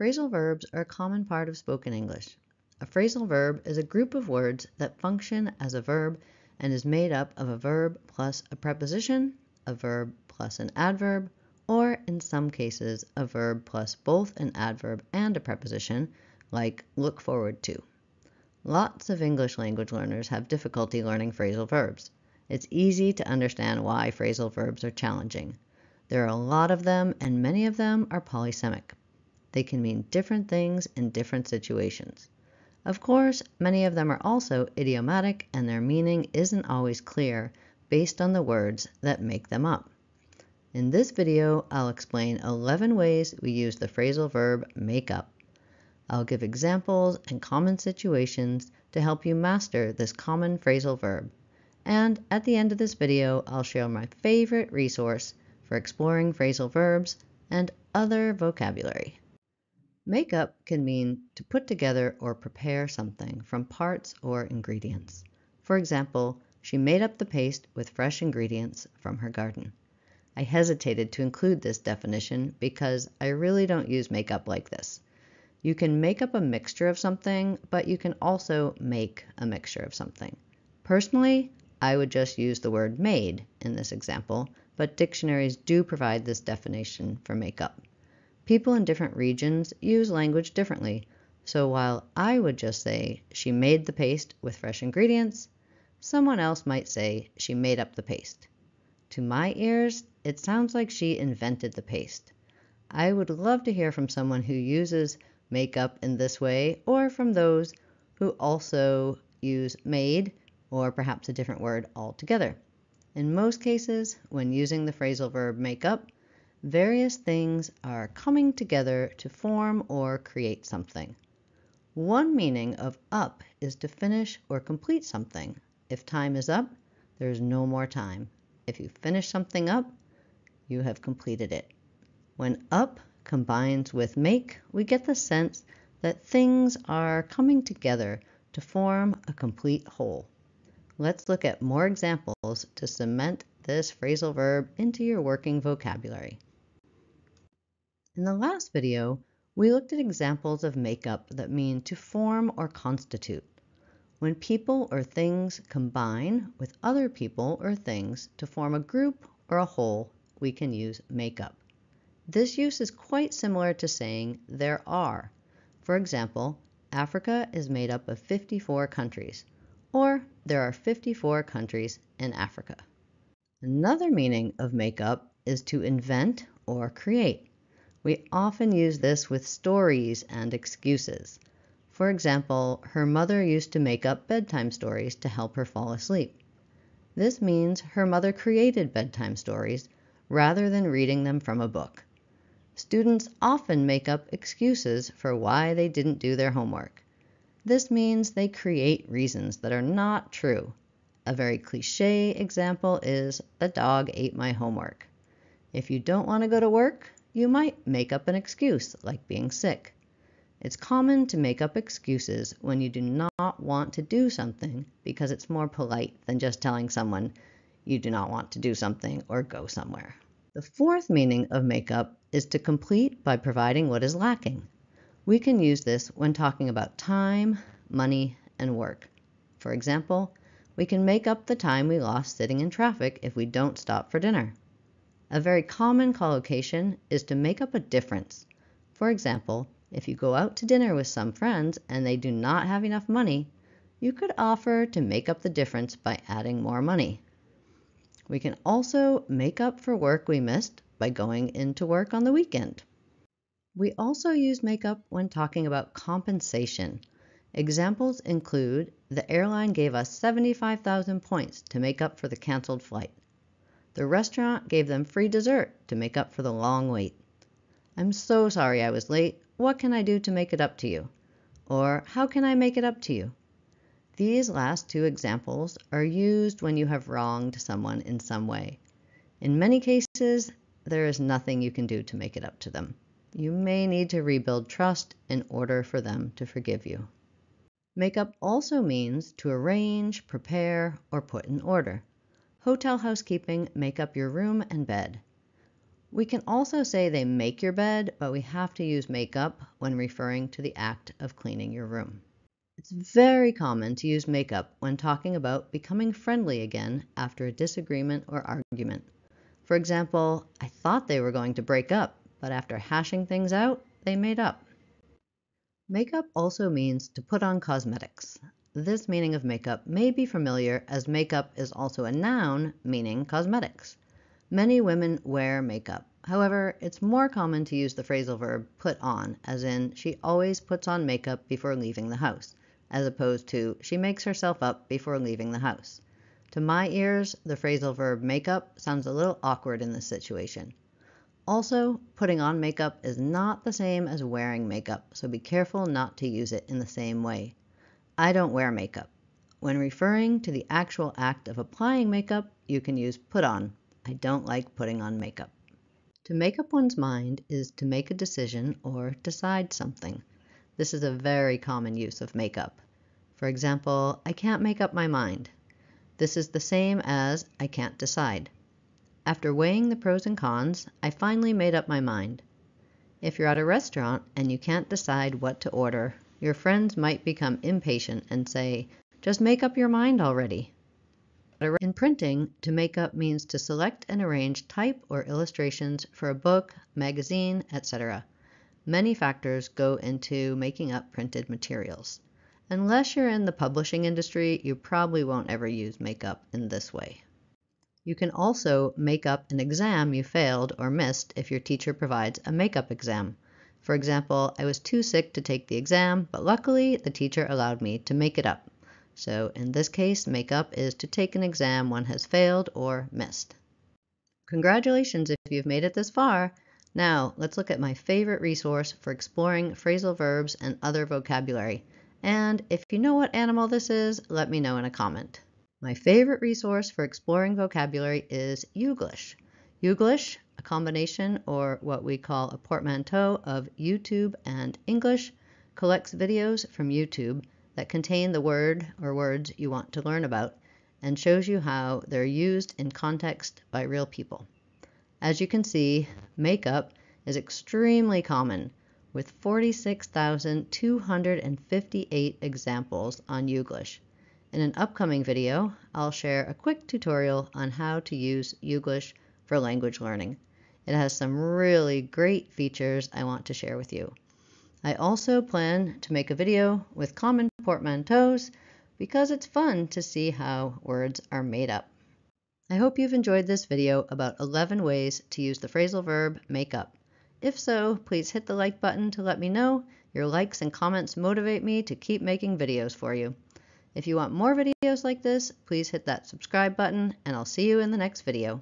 Phrasal verbs are a common part of spoken English. A phrasal verb is a group of words that function as a verb and is made up of a verb plus a preposition, a verb plus an adverb, or in some cases, a verb plus both an adverb and a preposition, like look forward to. Lots of English language learners have difficulty learning phrasal verbs. It's easy to understand why phrasal verbs are challenging. There are a lot of them, and many of them are polysemic. They can mean different things in different situations. Of course, many of them are also idiomatic, and their meaning isn't always clear based on the words that make them up. In this video, I'll explain 11 ways we use the phrasal verb make up. I'll give examples and common situations to help you master this common phrasal verb. And at the end of this video, I'll share my favorite resource for exploring phrasal verbs and other vocabulary. Make up can mean to put together or prepare something from parts or ingredients. For example, she made up the paste with fresh ingredients from her garden. I hesitated to include this definition because I really don't use make up like this. You can make up a mixture of something, but you can also make a mixture of something. Personally, I would just use the word made in this example, but dictionaries do provide this definition for make up. People in different regions use language differently, so while I would just say, she made the paste with fresh ingredients, someone else might say, she made up the paste. To my ears, it sounds like she invented the paste. I would love to hear from someone who uses make up in this way, or from those who also use made, or perhaps a different word altogether. In most cases, when using the phrasal verb make up, various things are coming together to form or create something. One meaning of up is to finish or complete something. If time is up, there's no more time. If you finish something up, you have completed it. When up combines with make, we get the sense that things are coming together to form a complete whole. Let's look at more examples to cement this phrasal verb into your working vocabulary. In the last video, we looked at examples of make up that mean to form or constitute. When people or things combine with other people or things to form a group or a whole, we can use make up. This use is quite similar to saying there are. For example, Africa is made up of 54 countries, or there are 54 countries in Africa. Another meaning of make up is to invent or create. We often use this with stories and excuses. For example, her mother used to make up bedtime stories to help her fall asleep. This means her mother created bedtime stories rather than reading them from a book. Students often make up excuses for why they didn't do their homework. This means they create reasons that are not true. A very cliche example is, the dog ate my homework. If you don't want to go to work, you might make up an excuse, like being sick. It's common to make up excuses when you do not want to do something because it's more polite than just telling someone you do not want to do something or go somewhere. The fourth meaning of make up is to complete by providing what is lacking. We can use this when talking about time, money, and work. For example, we can make up the time we lost sitting in traffic if we don't stop for dinner. A very common collocation is to make up a difference. For example, if you go out to dinner with some friends and they do not have enough money, you could offer to make up the difference by adding more money. We can also make up for work we missed by going into work on the weekend. We also use make up when talking about compensation. Examples include, the airline gave us 75,000 points to make up for the canceled flight. The restaurant gave them free dessert to make up for the long wait. I'm so sorry I was late. What can I do to make it up to you? Or how can I make it up to you? These last two examples are used when you have wronged someone in some way. In many cases, there is nothing you can do to make it up to them. You may need to rebuild trust in order for them to forgive you. Make up also means to arrange, prepare, or put in order. Hotel housekeeping make up your room and bed. We can also say they make your bed, but we have to use make up when referring to the act of cleaning your room. It's very common to use make up when talking about becoming friendly again after a disagreement or argument. For example, I thought they were going to break up, but after hashing things out, they made up. Makeup also means to put on cosmetics. This meaning of makeup may be familiar, as makeup is also a noun meaning cosmetics. Many women wear makeup. However, it's more common to use the phrasal verb put on, as in she always puts on makeup before leaving the house, as opposed to she makes herself up before leaving the house. To my ears, the phrasal verb make up sounds a little awkward in this situation. Also, putting on makeup is not the same as wearing makeup, so be careful not to use it in the same way. I don't wear makeup. When referring to the actual act of applying makeup, you can use put on. I don't like putting on makeup. To make up one's mind is to make a decision or decide something. This is a very common use of makeup. For example, I can't make up my mind. This is the same as I can't decide. After weighing the pros and cons, I finally made up my mind. If you're at a restaurant and you can't decide what to order, your friends might become impatient and say, just make up your mind already. In printing, to make up means to select and arrange type or illustrations for a book, magazine, etc. Many factors go into making up printed materials. Unless you're in the publishing industry, you probably won't ever use make up in this way. You can also make up an exam you failed or missed if your teacher provides a make up exam. For example, I was too sick to take the exam, but luckily the teacher allowed me to make it up. So in this case, make up is to take an exam one has failed or missed. Congratulations if you've made it this far. Now let's look at my favorite resource for exploring phrasal verbs and other vocabulary. And if you know what animal this is, let me know in a comment. My favorite resource for exploring vocabulary is YouGlish. YouGlish, a combination or what we call a portmanteau of YouTube and English, collects videos from YouTube that contain the word or words you want to learn about and shows you how they're used in context by real people. As you can see, make up is extremely common, with 46,258 examples on YouGlish. In an upcoming video, I'll share a quick tutorial on how to use YouGlish for language learning. It has some really great features I want to share with you. I also plan to make a video with common portmanteaus because it's fun to see how words are made up. I hope you've enjoyed this video about 11 ways to use the phrasal verb make up. If so, please hit the like button to let me know. Your likes and comments motivate me to keep making videos for you. If you want more videos like this, please hit that subscribe button, and I'll see you in the next video.